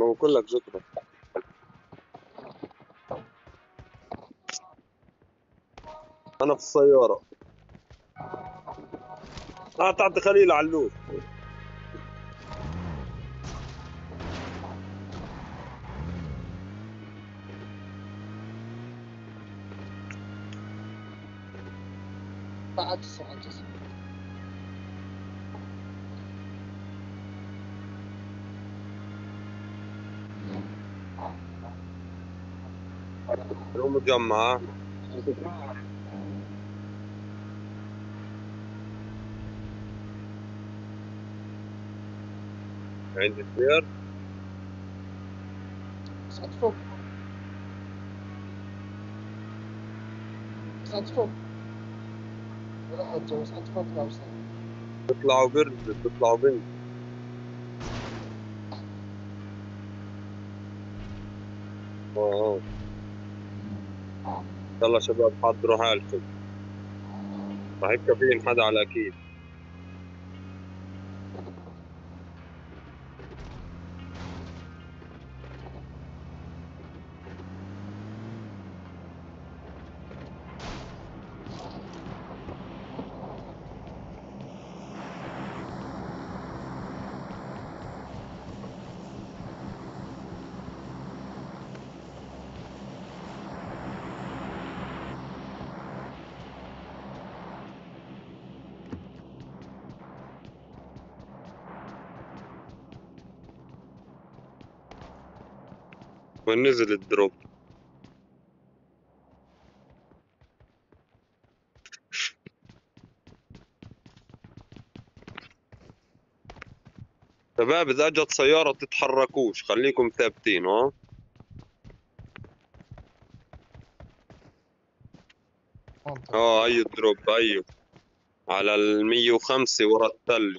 وكلك ذكرى. أنا في السيارة. قطعت خليل على اللوز. بعد الساعة 9. اليوم متجمعة. عندي خيار. سعد فوق. سعد فوق. راح اتجوز سعد فوق لو سعد. بيطلعوا برد بيطلعوا بنت. واو. يلا شباب حضروا حالكم. راح يكفيهم حدا على اكيد. ونزل الدروب شباب. اذا اجت سيارة تتحركوش، خليكم ثابتين. ها هي الدروب، ايوه على 105 ورا التل.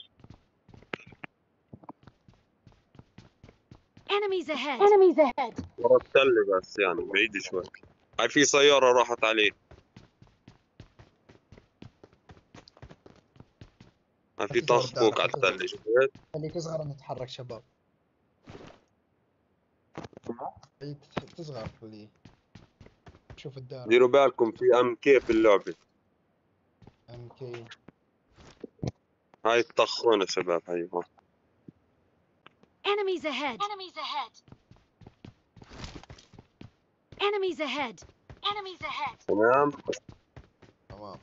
Enemies ahead. Enemies ahead. ورا التل بس يعني بعيد شوي. هاي في سيارة راحت عليه. هاي في طخ فوق على التل شويت. خليك تصغر نتحرك شباب. خليك تصغر خليه. شوف الدار. ديروا بالكم في ام كي في اللعبة. ام كي. هاي الطخونة شباب هاي هون. Enemies ahead. Enemies ahead. Enemies ahead. Enemies ahead. تمام. تمام.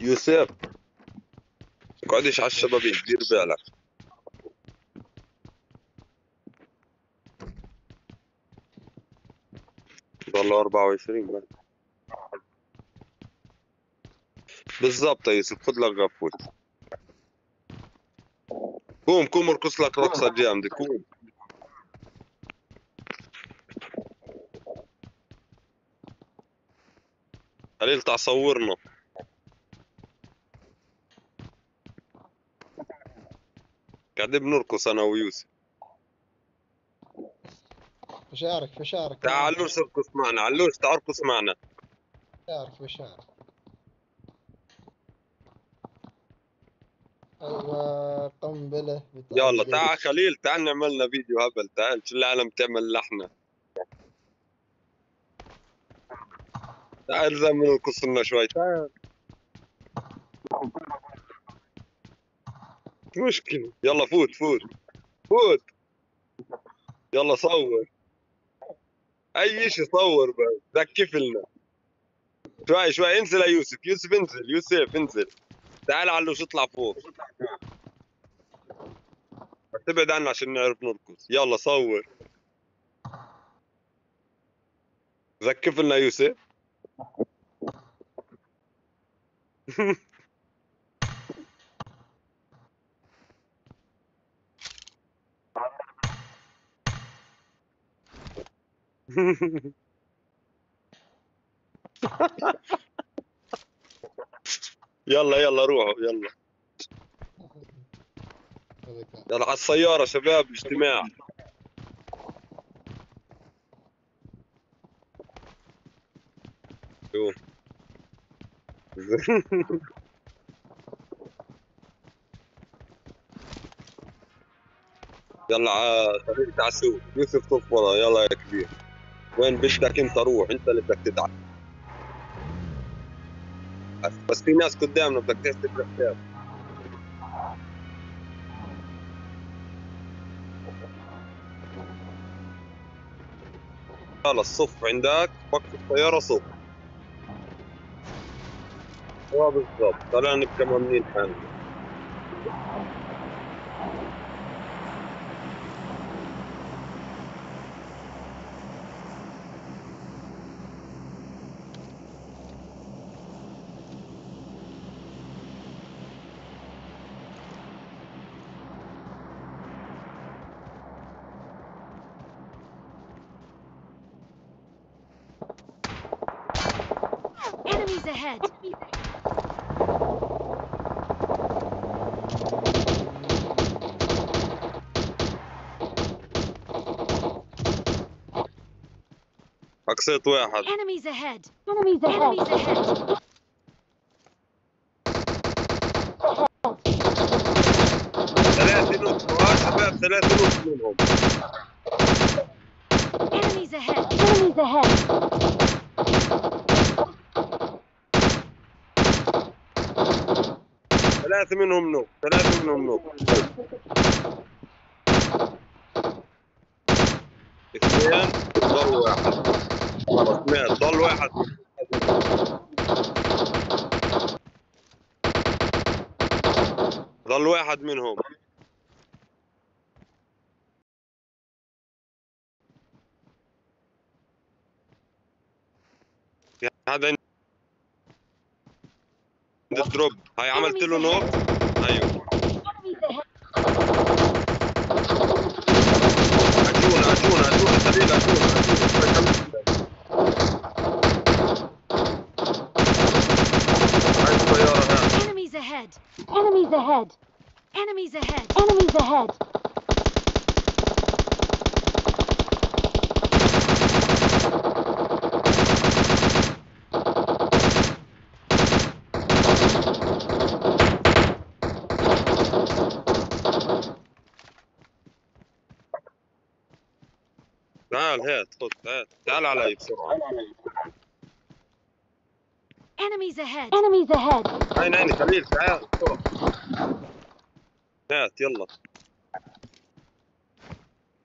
يوسف اقعدش على الشبابيك، دير بالك. ضلوا 24 بقى. بالضبط يا يوسف، خذ لك غفوة. قوم قوم ارقص لك رقصة جامدة، قوم. خليل تعال صورنا. قاعدين بنرقص أنا ويوسف. بشارك بشارك. تعال علوش ارقص معنا، علوش تعال ارقص معنا. بشارك بشارك. الله قنبله. يلا تعال خليل، تعال نعمل لنا فيديو هبل. تعال شو العالم تعمل لحنا. تعال زمن نرقص لنا شوي. تعال شو مشكلة. يلا فوت فوت فوت. يلا صور اي شيء، صور بس زكف لنا شوي شوي. انزل يا يوسف، يوسف انزل، يوسف انزل. تعال علوش اطلع فوق، ابعد عنا عشان نعرف نرقص. يلا صور زكف لنا يوسف. يلا يلا روحوا، يلا يلا على السيارة شباب. اجتماع يلا على طريق تعسوب يوسف طف ورا. يلا يا كبير وين بدك انت روح، انت اللي بدك تدعس، بس في ناس قدامنا بدك تحسب الحساب. خلص صف عندك وقت الطياره صف. اه بالضبط، طلعنا نبقى مامنين حالنا. Enemies ahead. أقصيت واحد. Enemies ahead. Enemies ahead. Enemies ahead. ثلاثة نص، يا شباب ثلاثة نص منهم. Enemies ahead. Enemies ahead. ثلاثة منهم نوب، ثلاثة منهم نوب. اثنين ضل واحد. خلص مات، ضل واحد. ضل واحد منهم. هذا دروب، هاي عملت له نوب. ايوه اجونا اجونا اجونا خليل اجونا اجونا. هاي الطيارة هاي. Enemies ahead. Enemies ahead. Enemies ahead. Enemies ahead. تعال هات خذ هات، تعال علي بسرعة. Enemies ahead. Enemies ahead. عين عيني خليل تعال بسرعة. هات يلا.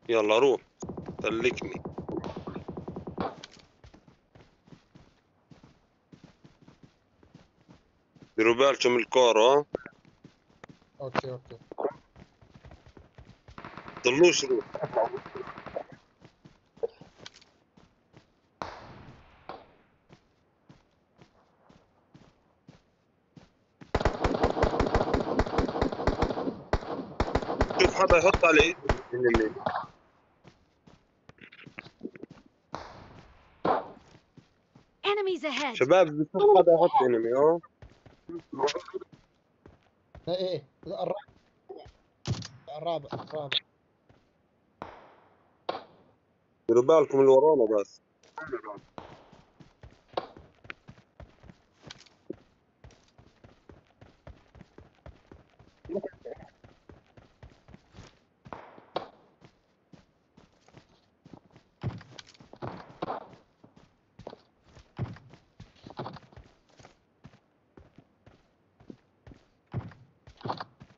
يلا روح سلكني. ديروا بالكم الكورة. اوكي اوكي. ضلوش روح. شوف حدا يحط عليه من الليل. شباب شوف حدا يحط انمي. اه ايه الرابع الرابع. ديروا بالكم اللي ورانا بس.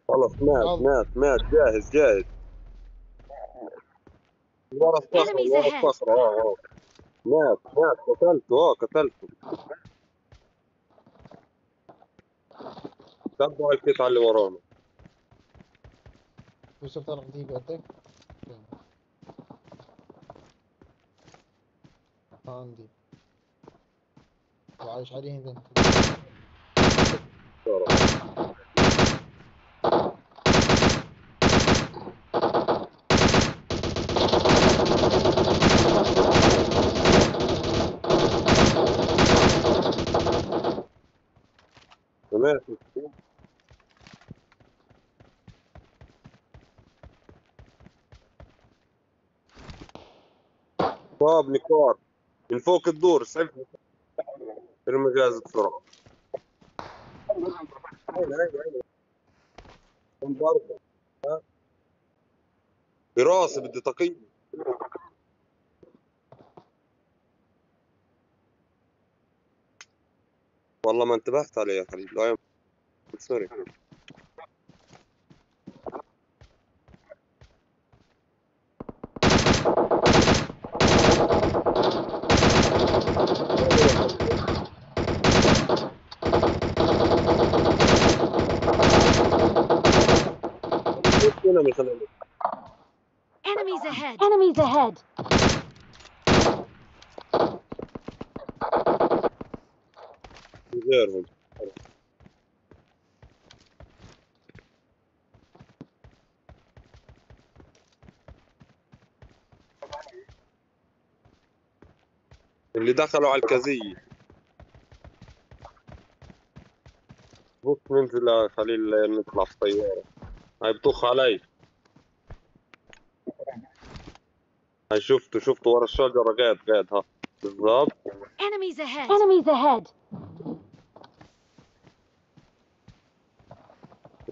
خلص مات مات مات. جاهز جاهز. ورا الصخرة ورا الصخرة. اه مات مات. قتلته اه قتلته. تبعوا القطعة اللي ورانا. يوسف طلع جديد قدك؟ عندي. وعايش عليهم انت. طابني كار من فوق الدور. سعيد ارمي جاز بسرعة. دراسة بدي تقييم والله ما انتبهت عليه يا خليل. لا يا سوري Enemies ahead. Enemies ahead. Reserve. اللي دخلوا على الكازية. بص ننزل يا خليل نطلع في طيارة. هاي بتوخ علي. هاي شفته ورا الشجرة قاعد ها بالضبط. Enemies ahead. Enemies ahead.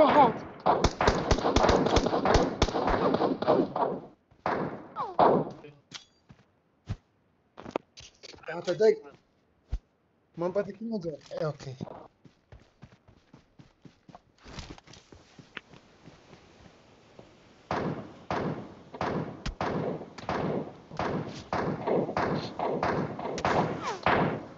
ahead. Enemies ahead. Okay. Enemies ahead. Enemies ahead.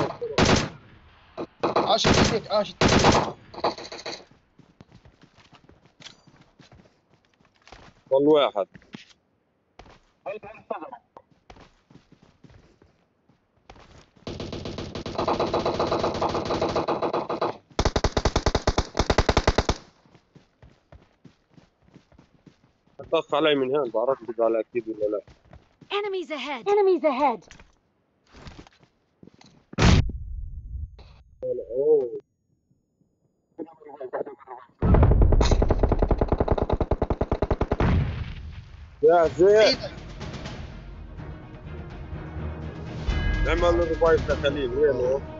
واحد. طف علي من هنا بعرفك على اكيد ولا لا. Enemies ahead. Enemies ahead. يا زين نعمل ريفايف لخليل وينه؟